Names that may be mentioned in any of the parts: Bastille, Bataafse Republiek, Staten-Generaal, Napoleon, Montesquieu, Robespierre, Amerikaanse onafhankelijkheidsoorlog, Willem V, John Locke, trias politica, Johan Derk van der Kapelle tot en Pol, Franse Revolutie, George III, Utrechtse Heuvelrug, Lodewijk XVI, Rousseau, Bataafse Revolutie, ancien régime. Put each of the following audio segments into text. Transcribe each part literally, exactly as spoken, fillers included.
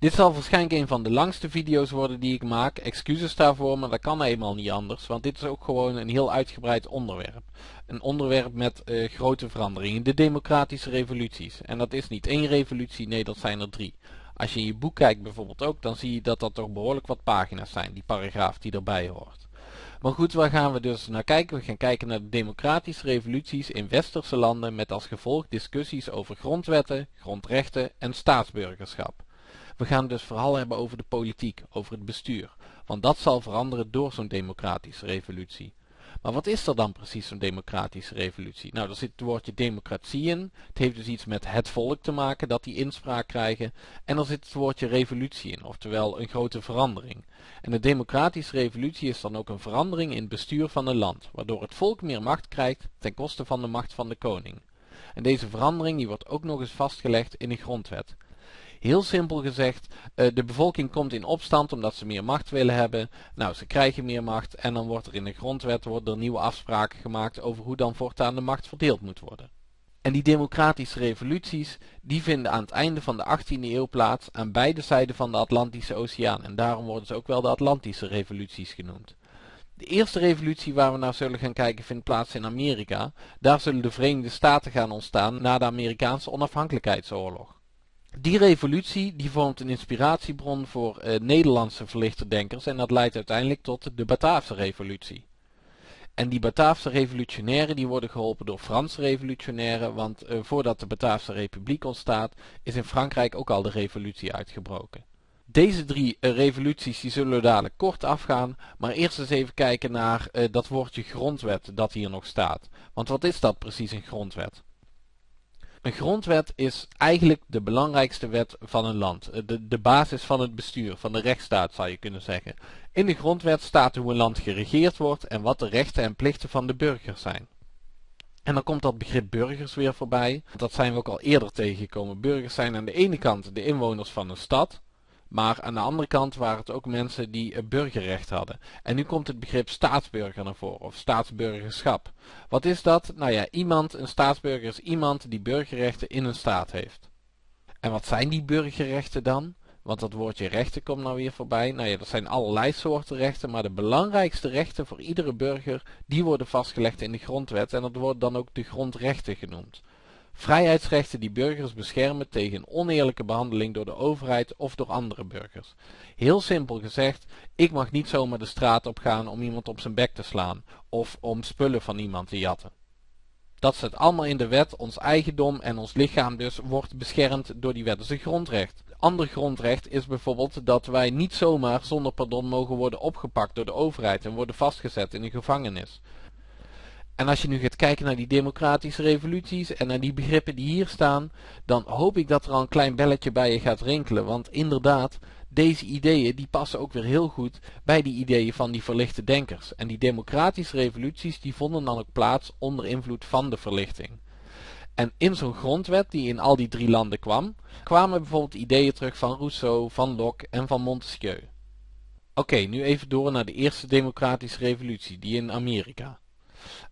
Dit zal waarschijnlijk een van de langste video's worden die ik maak. Excuses daarvoor, maar dat kan eenmaal niet anders. Want dit is ook gewoon een heel uitgebreid onderwerp. Een onderwerp met uh, grote veranderingen. De democratische revoluties. En dat is niet één revolutie, nee, dat zijn er drie. Als je in je boek kijkt bijvoorbeeld ook, dan zie je dat dat toch behoorlijk wat pagina's zijn. Die paragraaf die erbij hoort. Maar goed, waar gaan we dus naar kijken? We gaan kijken naar de democratische revoluties in westerse landen met als gevolg discussies over grondwetten, grondrechten en staatsburgerschap. We gaan het dus vooral hebben over de politiek, over het bestuur. Want dat zal veranderen door zo'n democratische revolutie. Maar wat is er dan precies zo'n democratische revolutie? Nou, daar zit het woordje democratie in. Het heeft dus iets met het volk te maken, dat die inspraak krijgen. En er zit het woordje revolutie in, oftewel een grote verandering. En de democratische revolutie is dan ook een verandering in het bestuur van een land, waardoor het volk meer macht krijgt ten koste van de macht van de koning. En deze verandering die wordt ook nog eens vastgelegd in de grondwet. Heel simpel gezegd, de bevolking komt in opstand omdat ze meer macht willen hebben. Nou, ze krijgen meer macht en dan wordt er in de grondwet wordt er nieuwe afspraken gemaakt over hoe dan voortaan de macht verdeeld moet worden. En die democratische revoluties, die vinden aan het einde van de achttiende eeuw plaats aan beide zijden van de Atlantische Oceaan. En daarom worden ze ook wel de Atlantische revoluties genoemd. De eerste revolutie waar we naar zullen gaan kijken vindt plaats in Amerika. Daar zullen de Verenigde Staten gaan ontstaan na de Amerikaanse onafhankelijkheidsoorlog. Die revolutie die vormt een inspiratiebron voor eh, Nederlandse verlichte denkers en dat leidt uiteindelijk tot de Bataafse revolutie. En die Bataafse revolutionairen die worden geholpen door Franse revolutionairen, want eh, voordat de Bataafse Republiek ontstaat is in Frankrijk ook al de revolutie uitgebroken. Deze drie eh, revoluties die zullen we dadelijk kort afgaan, maar eerst eens even kijken naar eh, dat woordje grondwet dat hier nog staat. Want wat is dat precies, een grondwet? Een grondwet is eigenlijk de belangrijkste wet van een land. De, de basis van het bestuur, van de rechtsstaat zou je kunnen zeggen. In de grondwet staat hoe een land geregeerd wordt en wat de rechten en plichten van de burgers zijn. En dan komt dat begrip burgers weer voorbij. Dat zijn we ook al eerder tegengekomen. Burgers zijn aan de ene kant de inwoners van een stad, maar aan de andere kant waren het ook mensen die burgerrecht hadden. En nu komt het begrip staatsburger naar voren, of staatsburgerschap. Wat is dat? Nou ja, iemand, een staatsburger is iemand die burgerrechten in een staat heeft. En wat zijn die burgerrechten dan? Want dat woordje rechten komt nou weer voorbij. Nou ja, dat zijn allerlei soorten rechten, maar de belangrijkste rechten voor iedere burger, die worden vastgelegd in de grondwet. En dat wordt dan ook de grondrechten genoemd. Vrijheidsrechten die burgers beschermen tegen een oneerlijke behandeling door de overheid of door andere burgers. Heel simpel gezegd, ik mag niet zomaar de straat op gaan om iemand op zijn bek te slaan of om spullen van iemand te jatten. Dat staat allemaal in de wet, ons eigendom en ons lichaam dus wordt beschermd door die wet. Dat is een grondrecht. Ander grondrecht is bijvoorbeeld dat wij niet zomaar zonder pardon mogen worden opgepakt door de overheid en worden vastgezet in een gevangenis. En als je nu gaat kijken naar die democratische revoluties en naar die begrippen die hier staan, dan hoop ik dat er al een klein belletje bij je gaat rinkelen. Want inderdaad, deze ideeën die passen ook weer heel goed bij die ideeën van die verlichte denkers. En die democratische revoluties die vonden dan ook plaats onder invloed van de verlichting. En in zo'n grondwet die in al die drie landen kwam, kwamen bijvoorbeeld ideeën terug van Rousseau, van Locke en van Montesquieu. Oké, okay, nu even door naar de eerste democratische revolutie, die in Amerika.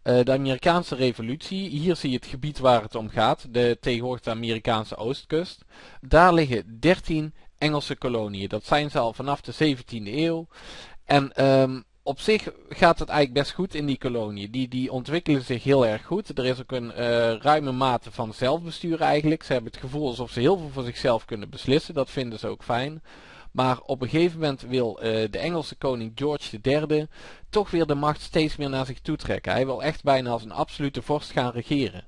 Uh, de Amerikaanse revolutie, hier zie je het gebied waar het om gaat, de tegenwoordig de Amerikaanse oostkust. Daar liggen dertien Engelse koloniën, dat zijn ze al vanaf de zeventiende eeuw. En um, op zich gaat het eigenlijk best goed in die koloniën, die, die ontwikkelen zich heel erg goed. Er is ook een uh, ruime mate van zelfbestuur eigenlijk, ze hebben het gevoel alsof ze heel veel voor zichzelf kunnen beslissen, dat vinden ze ook fijn. Maar op een gegeven moment wil uh, de Engelse koning George de derde toch weer de macht steeds meer naar zich toe trekken. Hij wil echt bijna als een absolute vorst gaan regeren.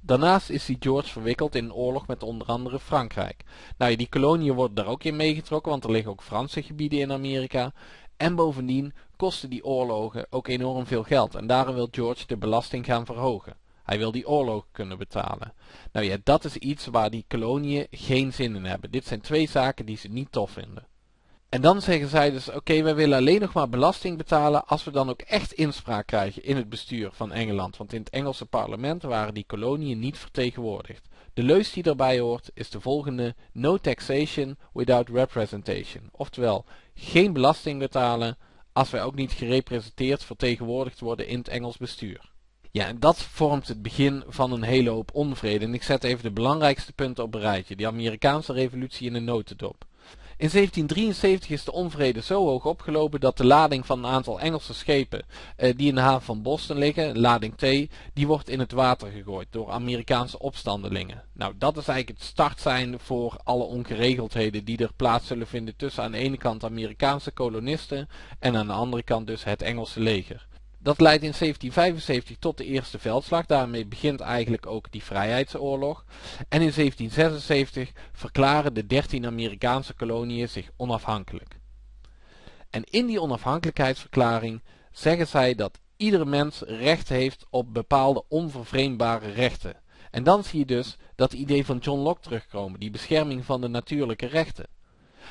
Daarnaast is die George verwikkeld in een oorlog met onder andere Frankrijk. Nou, die koloniën worden daar ook in meegetrokken, want er liggen ook Franse gebieden in Amerika. En bovendien kosten die oorlogen ook enorm veel geld. En daarom wil George de belasting gaan verhogen. Hij wil die oorlog kunnen betalen. Nou ja, dat is iets waar die koloniën geen zin in hebben. Dit zijn twee zaken die ze niet tof vinden. En dan zeggen zij dus, oké, okay, wij willen alleen nog maar belasting betalen als we dan ook echt inspraak krijgen in het bestuur van Engeland. Want in het Engelse parlement waren die koloniën niet vertegenwoordigd. De leus die daarbij hoort is de volgende: no taxation without representation. Oftewel, geen belasting betalen als wij ook niet gerepresenteerd vertegenwoordigd worden in het Engels bestuur. Ja, en dat vormt het begin van een hele hoop onvrede. En ik zet even de belangrijkste punten op een rijtje. Die Amerikaanse revolutie in de notendop. In zeventien drieënzeventig is de onvrede zo hoog opgelopen dat de lading van een aantal Engelse schepen eh, die in de haven van Boston liggen, lading T, die wordt in het water gegooid door Amerikaanse opstandelingen. Nou, dat is eigenlijk het startsein voor alle ongeregeldheden die er plaats zullen vinden tussen aan de ene kant Amerikaanse kolonisten en aan de andere kant dus het Engelse leger. Dat leidt in zeventien vijfenzeventig tot de Eerste Veldslag, daarmee begint eigenlijk ook die Vrijheidsoorlog. En in zeventien zesenzeventig verklaren de dertien Amerikaanse koloniën zich onafhankelijk. En in die onafhankelijkheidsverklaring zeggen zij dat iedere mens recht heeft op bepaalde onvervreemdbare rechten. En dan zie je dus dat idee van John Locke terugkomen, die bescherming van de natuurlijke rechten.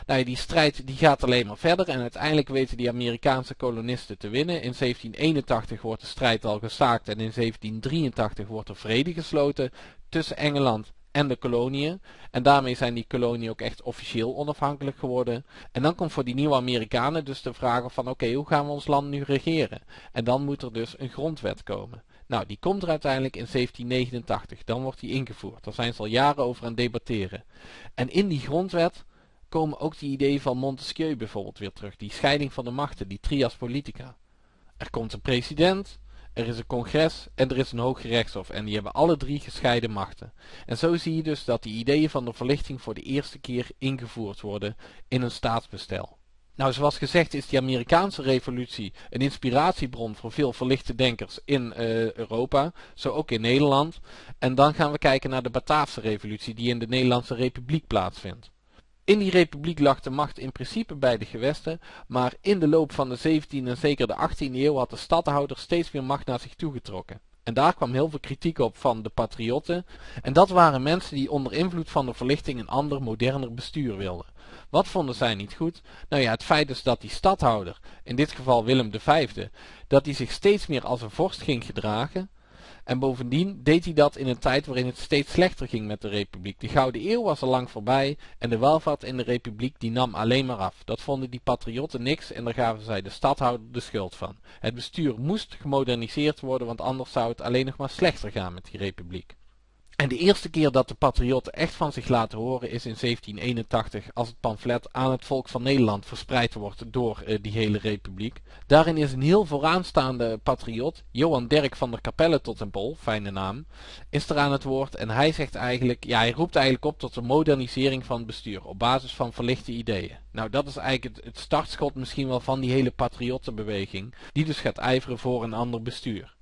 Nou ja, die strijd die gaat alleen maar verder en uiteindelijk weten die Amerikaanse kolonisten te winnen. In zeventien eenentachtig wordt de strijd al gestaakt en in zeventien drieëntachtig wordt er vrede gesloten tussen Engeland en de koloniën. En daarmee zijn die koloniën ook echt officieel onafhankelijk geworden. En dan komt voor die nieuwe Amerikanen dus de vraag van oké, hoe gaan we ons land nu regeren? En dan moet er dus een grondwet komen. Nou, die komt er uiteindelijk in zeventien negenentachtig. Dan wordt die ingevoerd. Daar zijn ze al jaren over aan het debatteren. En in die grondwet komen ook die ideeën van Montesquieu bijvoorbeeld weer terug. Die scheiding van de machten, die trias politica. Er komt een president, er is een congres en er is een hooggerechtshof. En die hebben alle drie gescheiden machten. En zo zie je dus dat die ideeën van de verlichting voor de eerste keer ingevoerd worden in een staatsbestel. Nou, zoals gezegd is die Amerikaanse revolutie een inspiratiebron voor veel verlichte denkers in uh, Europa, zo ook in Nederland. En dan gaan we kijken naar de Bataafse revolutie die in de Nederlandse Republiek plaatsvindt. In die republiek lag de macht in principe bij de gewesten, maar in de loop van de zeventiende en zeker de achttiende eeuw had de stadhouder steeds meer macht naar zich toegetrokken. En daar kwam heel veel kritiek op van de patriotten. En dat waren mensen die onder invloed van de verlichting een ander, moderner bestuur wilden. Wat vonden zij niet goed? Nou ja, het feit dus dat die stadhouder, in dit geval Willem de Vijfde, dat hij zich steeds meer als een vorst ging gedragen. En bovendien deed hij dat in een tijd waarin het steeds slechter ging met de republiek. De Gouden Eeuw was al lang voorbij en de welvaart in de republiek die nam alleen maar af. Dat vonden die patriotten niks en daar gaven zij de stadhouder de schuld van. Het bestuur moest gemoderniseerd worden, want anders zou het alleen nog maar slechter gaan met die republiek. En de eerste keer dat de patriotten echt van zich laten horen is in zeventien eenentachtig als het pamflet Aan het Volk van Nederland verspreid wordt door uh, die hele republiek. Daarin is een heel vooraanstaande patriot, Johan Derk van der Kapelle tot en Pol, fijne naam, is er aan het woord en hij zegt eigenlijk, ja, hij roept eigenlijk op tot de modernisering van het bestuur op basis van verlichte ideeën. Nou, dat is eigenlijk het, het startschot misschien wel van die hele patriottenbeweging, die dus gaat ijveren voor een ander bestuur.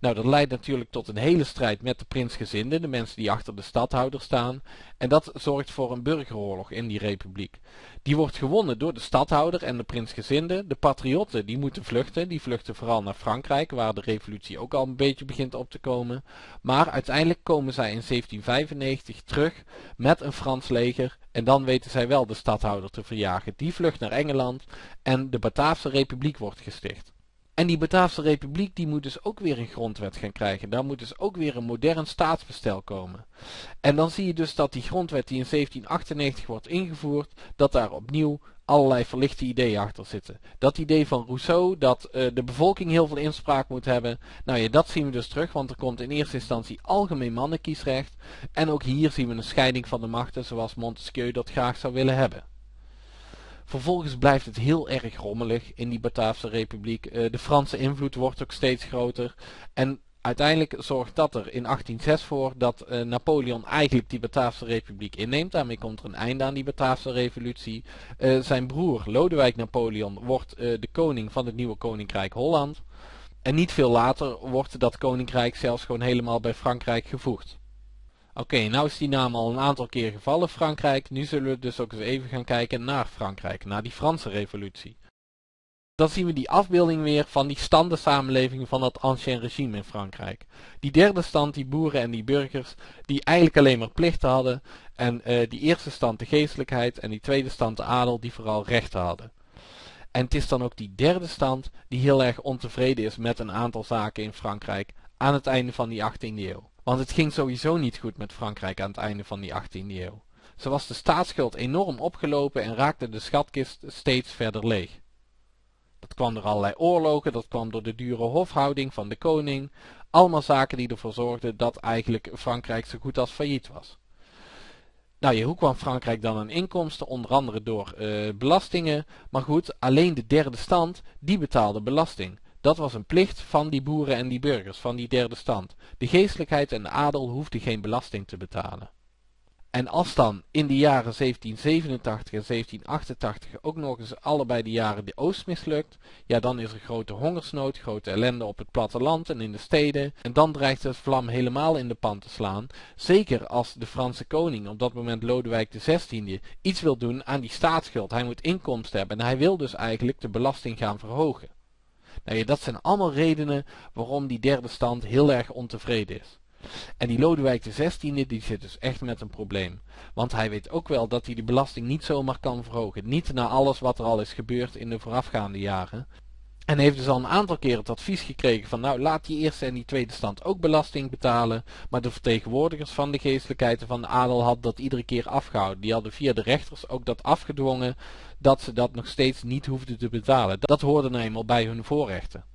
Nou, dat leidt natuurlijk tot een hele strijd met de prinsgezinden, de mensen die achter de stadhouder staan. En dat zorgt voor een burgeroorlog in die republiek. Die wordt gewonnen door de stadhouder en de prinsgezinden. De patriotten die moeten vluchten, die vluchten vooral naar Frankrijk, waar de revolutie ook al een beetje begint op te komen. Maar uiteindelijk komen zij in zeventien vijfennegentig terug met een Frans leger. En dan weten zij wel de stadhouder te verjagen. Die vlucht naar Engeland en de Bataafse Republiek wordt gesticht. En die Bataafse Republiek die moet dus ook weer een grondwet gaan krijgen. Daar moet dus ook weer een modern staatsbestel komen. En dan zie je dus dat die grondwet die in zeventien achtennegentig wordt ingevoerd, dat daar opnieuw allerlei verlichte ideeën achter zitten. Dat idee van Rousseau, dat uh, de bevolking heel veel inspraak moet hebben. Nou ja, dat zien we dus terug, want er komt in eerste instantie algemeen mannenkiesrecht. En ook hier zien we een scheiding van de machten zoals Montesquieu dat graag zou willen hebben. Vervolgens blijft het heel erg rommelig in die Bataafse Republiek. De Franse invloed wordt ook steeds groter. En uiteindelijk zorgt dat er in achttien zes voor dat Napoleon eigenlijk die Bataafse Republiek inneemt. Daarmee komt er een einde aan die Bataafse Revolutie. Zijn broer Lodewijk Napoleon wordt de koning van het nieuwe Koninkrijk Holland. En niet veel later wordt dat koninkrijk zelfs gewoon helemaal bij Frankrijk gevoegd. Oké, okay, nou is die naam al een aantal keer gevallen, Frankrijk. Nu zullen we dus ook eens even gaan kijken naar Frankrijk, naar die Franse revolutie. Dan zien we die afbeelding weer van die standensamenleving van dat ancien regime in Frankrijk. Die derde stand, die boeren en die burgers, die eigenlijk alleen maar plichten hadden. En uh, die eerste stand de geestelijkheid en die tweede stand de adel, die vooral rechten hadden. En het is dan ook die derde stand die heel erg ontevreden is met een aantal zaken in Frankrijk aan het einde van die achttiende eeuw. Want het ging sowieso niet goed met Frankrijk aan het einde van die achttiende eeuw. Zo was de staatsschuld enorm opgelopen en raakte de schatkist steeds verder leeg. Dat kwam door allerlei oorlogen, dat kwam door de dure hofhouding van de koning. Allemaal zaken die ervoor zorgden dat eigenlijk Frankrijk zo goed als failliet was. Nou, hoe kwam Frankrijk dan aan inkomsten? Onder andere door uh, belastingen. Maar goed, alleen de derde stand, die betaalde belasting. Dat was een plicht van die boeren en die burgers, van die derde stand. De geestelijkheid en de adel hoefden geen belasting te betalen. En als dan in de jaren zeventien zevenentachtig en zeventien achtentachtig ook nog eens allebei de jaren de Oost mislukt, ja, dan is er grote hongersnood, grote ellende op het platteland en in de steden. En dan dreigt het vlam helemaal in de pan te slaan. Zeker als de Franse koning, op dat moment Lodewijk de zestiende, iets wil doen aan die staatsschuld. Hij moet inkomsten hebben en hij wil dus eigenlijk de belasting gaan verhogen. Nou ja, dat zijn allemaal redenen waarom die derde stand heel erg ontevreden is. En die Lodewijk de zestiende die zit dus echt met een probleem. Want hij weet ook wel dat hij de belasting niet zomaar kan verhogen. Niet na alles wat er al is gebeurd in de voorafgaande jaren. En heeft dus al een aantal keer het advies gekregen van nou laat die eerste en die tweede stand ook belasting betalen. Maar de vertegenwoordigers van de geestelijkheid en van de adel hadden dat iedere keer afgehouden. Die hadden via de rechters ook dat afgedwongen dat ze dat nog steeds niet hoefden te betalen. Dat hoorde nou eenmaal bij hun voorrechten.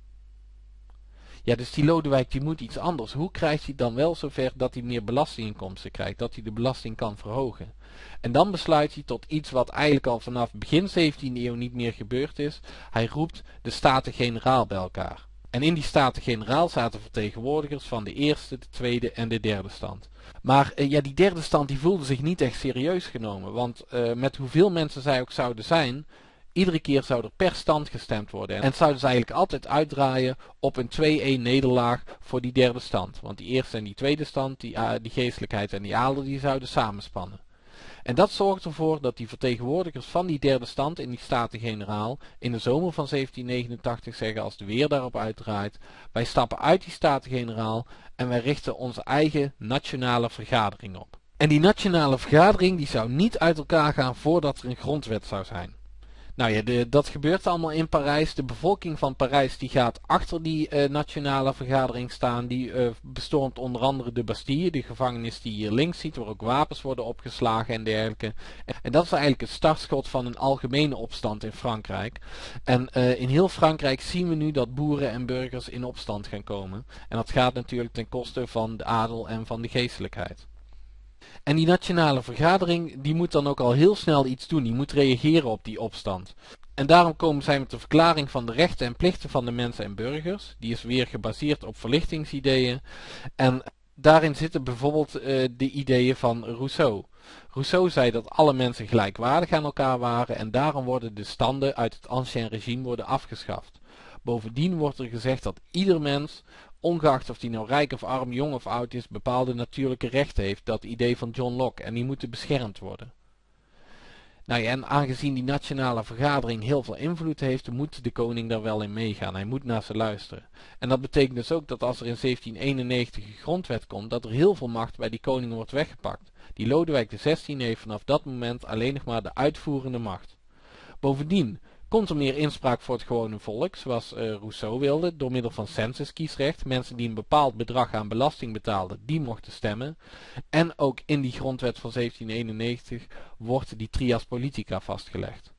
Ja, dus die Lodewijk die moet iets anders. Hoe krijgt hij dan wel zover dat hij meer belastinginkomsten krijgt? Dat hij de belasting kan verhogen? En dan besluit hij tot iets wat eigenlijk al vanaf begin zeventiende eeuw niet meer gebeurd is. Hij roept de Staten-Generaal bij elkaar. En in die Staten-Generaal zaten vertegenwoordigers van de eerste, de tweede en de derde stand. Maar eh, ja, die derde stand die voelde zich niet echt serieus genomen. Want eh, met hoeveel mensen zij ook zouden zijn, iedere keer zou er per stand gestemd worden. En het zouden ze eigenlijk altijd uitdraaien op een twee-een nederlaag voor die derde stand. Want die eerste en die tweede stand, die, uh, die geestelijkheid en die adel, die zouden samenspannen. En dat zorgt ervoor dat die vertegenwoordigers van die derde stand in die Staten-Generaal in de zomer van zeventien negenentachtig zeggen, als de weer daarop uitdraait, wij stappen uit die Staten-Generaal en wij richten onze eigen nationale vergadering op. En die nationale vergadering die zou niet uit elkaar gaan voordat er een grondwet zou zijn. Nou ja, de, dat gebeurt allemaal in Parijs. De bevolking van Parijs die gaat achter die uh, nationale vergadering staan. Die uh, bestormt onder andere de Bastille, de gevangenis die je hier links ziet, waar ook wapens worden opgeslagen en dergelijke. En, en dat is eigenlijk het startschot van een algemene opstand in Frankrijk. En uh, in heel Frankrijk zien we nu dat boeren en burgers in opstand gaan komen. En dat gaat natuurlijk ten koste van de adel en van de geestelijkheid. En die nationale vergadering die moet dan ook al heel snel iets doen, die moet reageren op die opstand. En daarom komen zij met de verklaring van de rechten en plichten van de mensen en burgers, die is weer gebaseerd op verlichtingsideeën. En daarin zitten bijvoorbeeld uh, de ideeën van Rousseau. Rousseau zei dat alle mensen gelijkwaardig aan elkaar waren en daarom worden de standen uit het ancien régime worden afgeschaft. Bovendien wordt er gezegd dat ieder mens, ongeacht of die nou rijk of arm, jong of oud is, bepaalde natuurlijke rechten heeft. Dat idee van John Locke. En die moeten beschermd worden. Nou ja, en aangezien die nationale vergadering heel veel invloed heeft, moet de koning daar wel in meegaan. Hij moet naar ze luisteren. En dat betekent dus ook dat als er in zeventien eenennegentig een grondwet komt, dat er heel veel macht bij die koning wordt weggepakt. Die Lodewijk de zestiende heeft vanaf dat moment alleen nog maar de uitvoerende macht. Bovendien komt er meer inspraak voor het gewone volk, zoals uh, Rousseau wilde, door middel van censuskiesrecht. Mensen die een bepaald bedrag aan belasting betaalden, die mochten stemmen. En ook in die grondwet van zeventien eenennegentig wordt die trias politica vastgelegd.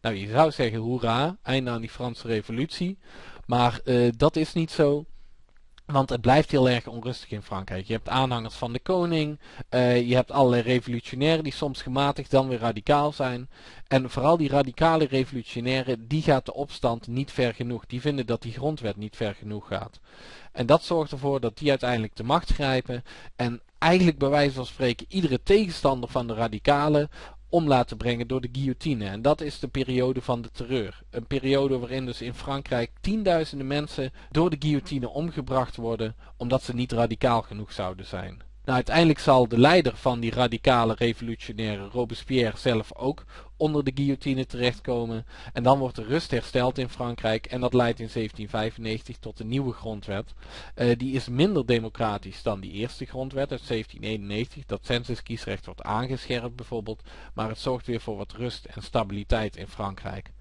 Nou, je zou zeggen, hoera, einde aan die Franse revolutie. Maar uh, dat is niet zo. Want het blijft heel erg onrustig in Frankrijk. Je hebt aanhangers van de koning. Uh, je hebt allerlei revolutionairen die soms gematigd dan weer radicaal zijn. En vooral die radicale revolutionairen, die gaat de opstand niet ver genoeg. Die vinden dat die grondwet niet ver genoeg gaat. En dat zorgt ervoor dat die uiteindelijk de macht grijpen. En eigenlijk bij wijze van spreken iedere tegenstander van de radicalen om laten brengen door de guillotine. En dat is de periode van de terreur. Een periode waarin dus in Frankrijk tienduizenden mensen door de guillotine omgebracht worden, omdat ze niet radicaal genoeg zouden zijn. Nou, uiteindelijk zal de leider van die radicale revolutionaire, Robespierre, zelf ook onder de guillotine terechtkomen. En dan wordt de rust hersteld in Frankrijk. En dat leidt in zeventien vijfennegentig tot een nieuwe grondwet. Uh, die is minder democratisch dan die eerste grondwet uit zeventien eenennegentig. Dat censuskiesrecht wordt aangescherpt bijvoorbeeld. Maar het zorgt weer voor wat rust en stabiliteit in Frankrijk.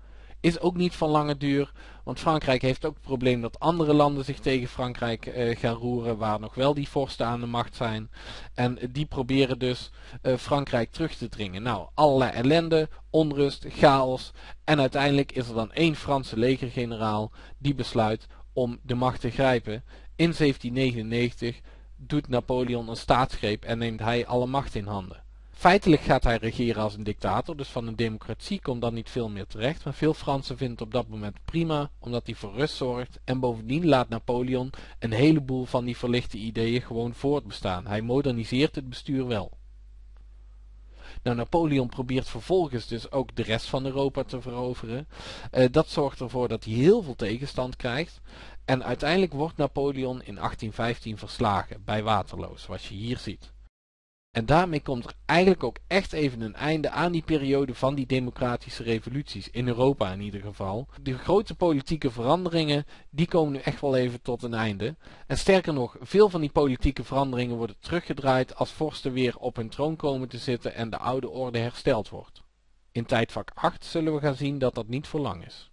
Is ook niet van lange duur, want Frankrijk heeft ook het probleem dat andere landen zich tegen Frankrijk eh, gaan roeren, waar nog wel die vorsten aan de macht zijn. En die proberen dus eh, Frankrijk terug te dringen. Nou, allerlei ellende, onrust, chaos. En uiteindelijk is er dan één Franse legergeneraal die besluit om de macht te grijpen. In zeventien negenennegentig doet Napoleon een staatsgreep en neemt hij alle macht in handen. Feitelijk gaat hij regeren als een dictator, dus van een democratie komt dan niet veel meer terecht, maar veel Fransen vinden het op dat moment prima, omdat hij voor rust zorgt en bovendien laat Napoleon een heleboel van die verlichte ideeën gewoon voortbestaan. Hij moderniseert het bestuur wel. Nou, Napoleon probeert vervolgens dus ook de rest van Europa te veroveren. Uh, dat zorgt ervoor dat hij heel veel tegenstand krijgt. En uiteindelijk wordt Napoleon in achttien vijftien verslagen bij Waterloo, zoals je hier ziet. En daarmee komt er eigenlijk ook echt even een einde aan die periode van die democratische revoluties, in Europa in ieder geval. De grote politieke veranderingen, die komen nu echt wel even tot een einde. En sterker nog, veel van die politieke veranderingen worden teruggedraaid als vorsten weer op hun troon komen te zitten en de oude orde hersteld wordt. In tijdvak acht zullen we gaan zien dat dat niet voor lang is.